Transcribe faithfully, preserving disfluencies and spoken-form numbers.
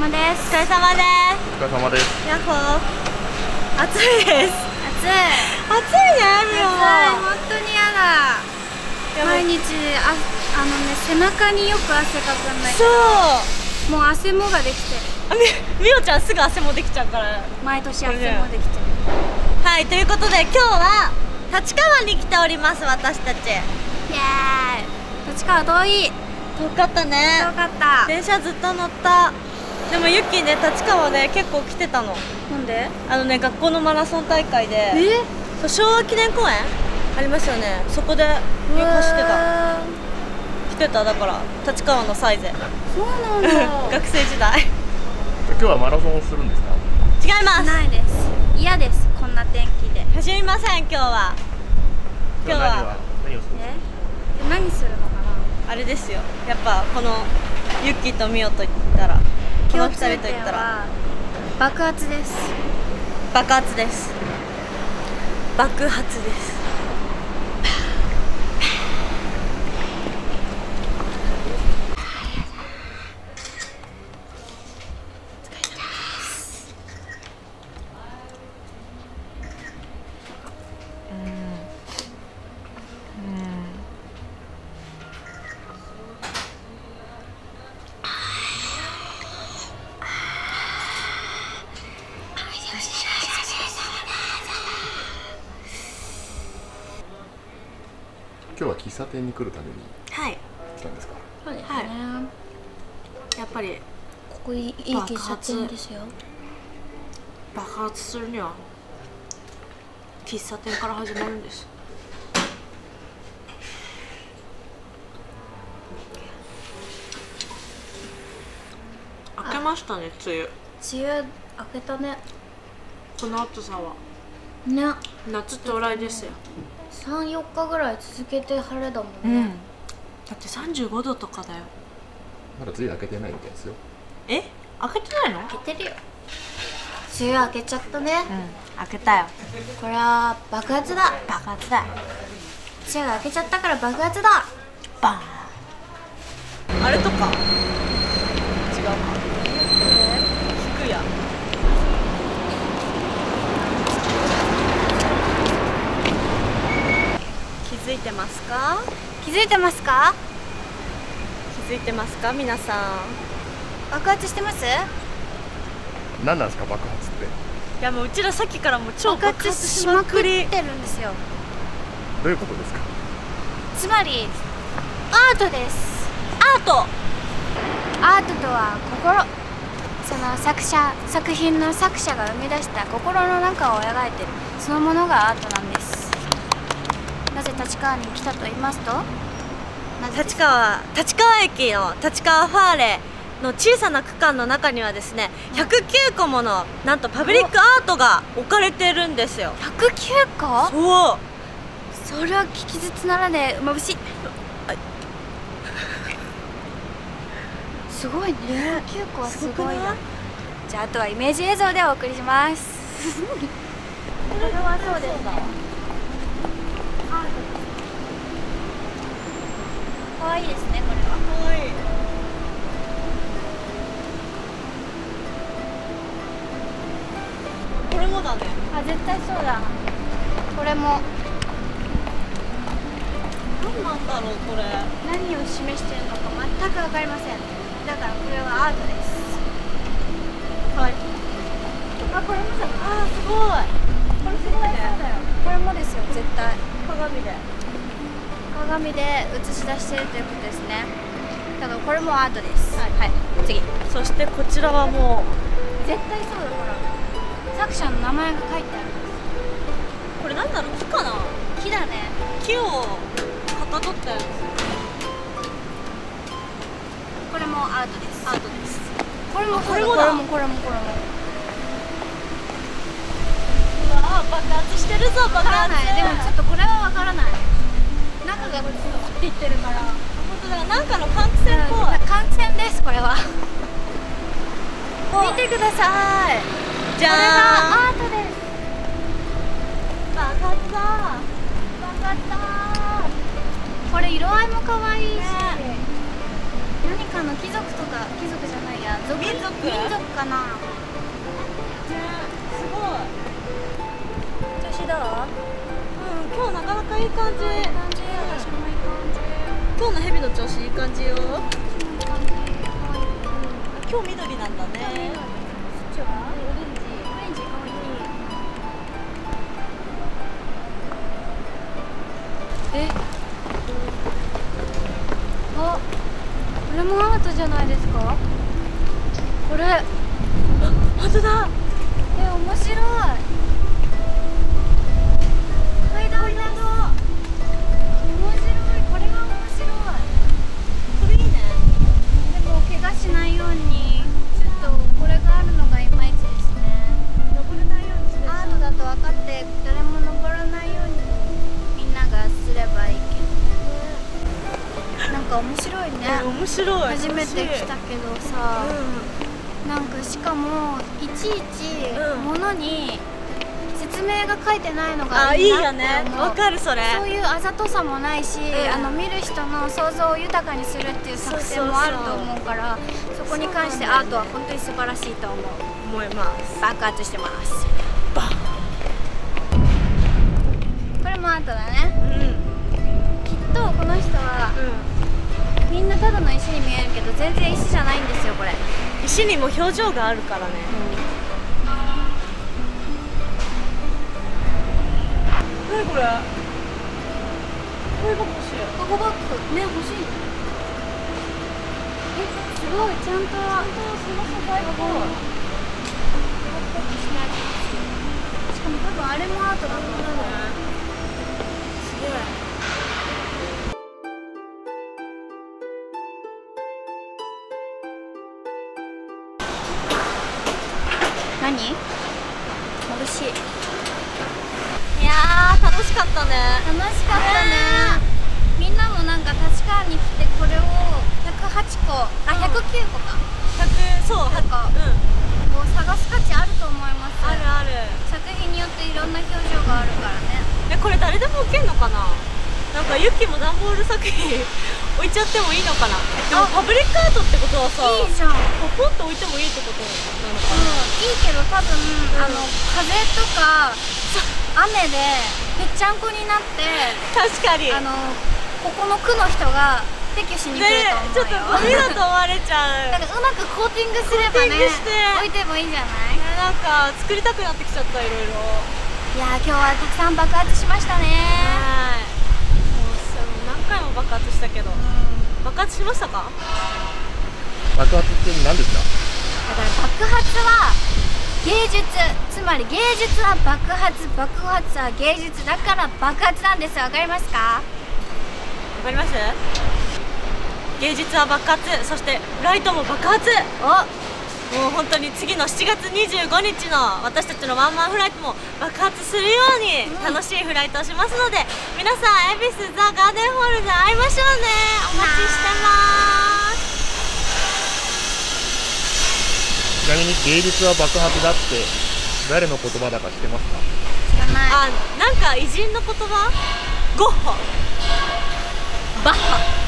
様です。お疲れ様です。お疲れ様です。やっほー。暑いです。暑い。暑いね、もう。本当にやだ。毎日あ、あのね、背中によく汗かくんだけど。そう。もう汗もができてる。あ、み、みおちゃんすぐ汗もできちゃうから。毎年汗もできちゃう。はい、ということで、今日は立川に来ております、私たち。イエーイ。立川遠い。遠かったね。遠かった。電車ずっと乗った。でもゆっきーね、立川ね、結構来てたの。なんで？あのね、学校のマラソン大会で。え？そう、昭和記念公園ありましたよね。そこでよく走ってた。来てた、だから立川のサイゼ。そうなんだ。学生時代。今日はマラソンをするんですか？違います。ないです。嫌です。こんな天気で。走りません今日は。今日は。何をする？え？何するの？あれですよ、やっぱこのユッキーとミオと言ったら、このふたりと言ったら爆発です。爆発です。爆発です。今日は喫茶店に来るために来たんですか？はい、そうですね、はい、やっぱりここいい喫茶店ですよ。爆発するには喫茶店から始まるんです。明けましたね、梅雨。梅雨明けたね。この暑さはね、夏到来ですよ。さん、よっかぐらい続けて晴れだもんね、うん、だってさんじゅうごどとかだよ。まだ梅雨明けてないみたいですよ。え？明けてないの？明けてるよ。梅雨明けちゃったね。うん、明けたよ。これは爆発だ。爆発だ。梅雨が明けちゃったから爆発だ。バーン。あれとか違うか。え？引くやん。気づいてますか？気づいてますか？気づいてますか？皆さん爆発してます？何なんですか爆発って。いやもううちらさっきからもう超爆発しまくりってるんですよ。どういうことですか？つまりアートです。アート。アートとは心。その作者、作品の作者が生み出した心の中を描いてるそのものがアートなんです。なぜ立川に来たと言いますと、立川、立川駅の立川ファーレの小さな区間の中にはですね、ひゃくきゅうこものなんとパブリックアートが置かれてるんですよ。ひゃくきゅうこ？そう。それは聞き筒ならね、まぶしい。すごいね。ひゃくきゅうこはすごいな。じゃああとはイメージ映像でお送りします。これはそうですか。かわいいですね、これは。かわいい。これもだね。あ、絶対そうだ。これも。何なんだろう、これ。何を示しているのか全くわかりません。だから、これはアートです。はい。あ、これもじゃない。あ、すごい。これすごいね。これもですよ、絶対。鏡で。鏡で映し出しているということですね。だからこれもアートです。はい、はい、次。そしてこちらはもう絶対そうだから。作者の名前が書いてあるんです。これなんだろう、木かな？木だね。木をかたどったやつ。これもアートです。アートです。これもこれもこれもこれもこれも。うわあ、爆発してるぞ、爆発。でもちょっとこれはわからない。中がこれって言ってるから、本当だ、なんかの換気扇っぽい。換気扇です、これは。見てください。じゃあ、これがアートです。バカった。バカった。これ色合いも可愛いし、何かの貴族とか、貴族じゃないや、族民族かな。じゃあすごい。女子どう？うん、今日なかなかいい感じ。いい感じ、私もいい感じ。今日のヘビの調子いい感じよ。今日緑なんだね。そっちは？オレンジ。オレンジ可愛い。え？あ、これもアートじゃないですか？これ。あ、本当だ。え、面白い。階段だ。面白い。これが面白い。これいいね。でも怪我しないように、ちょっとこれがあるのがいまいちですね。登れないようにする。アートだと分かって誰も登らないようにみんながすればいいけど。なんか面白いね。面白い。初めて来たけどさ、うん、なんかしかもいちいち物に説明が書いてないのがいいなって思う。あ、いいよね。わかるそれ。そういうあざとさもないし、うん、あの見る人の想像を豊かにするっていう作戦もあると思うから、そこに関してアートは本当に素晴らしいと思う。思います。爆発してます。バン。これもアートだね。うん。とこの人は、うん、みんなただの石に見えるけど全然石じゃないんですよ。これ石にも表情があるからね、うん、何これ、これが欲しい。ここバッグね、欲しい。え、すごい。ちゃんとちゃんとその素材をバッグしないと。しかも多分あれもアートだと思うね。すごい。何？眩しい。いやー、楽しかったね。楽しかったね。みんなもなんか立川に来てこれをひゃくはちこ、あ、ひゃくきゅうこか。ひゃく、そう、ひゃっこ。うん。を探す価値あると思います。あるある。作品によっていろんな表情があるからね。え、これ誰でも置けるのかな？なんかユッキーも段ボール作品置いちゃってもいいのかな。でもパブリックアートってことはさ、いいじゃん。ポンと置いてもいいってことなのかな。うん、いいけど多分、うん、あの風とか雨でぺっちゃんこになって、確かにあのここの区の人が撤去しに来ると思うよ。ね、ちょっとゴミだと思われちゃう。だからうまくコーティングすればね、置いてもいいんじゃない？いや、なんか作りたくなってきちゃった、いろいろ。いやー、今日はたくさん爆発しましたね。何回も爆発したけど、爆発しましたか？爆発って何ですか？だから爆発は芸術、つまり芸術は爆発、爆発は芸術だから爆発なんです。わかりますか？わかります？芸術は爆発、そしてライトも爆発。お、もう本当に次のしちがつにじゅうごにちの私たちのワンマンフライトも爆発するように楽しいフライトをしますので、うん、皆さん恵比寿ザ・ガーデンホールで会いましょうね。お待ちしてます。ちなみに芸術は爆発だって誰の言葉だか知ってますか？知らない。あ、なんか偉人の言葉、ゴッホ、バッハ。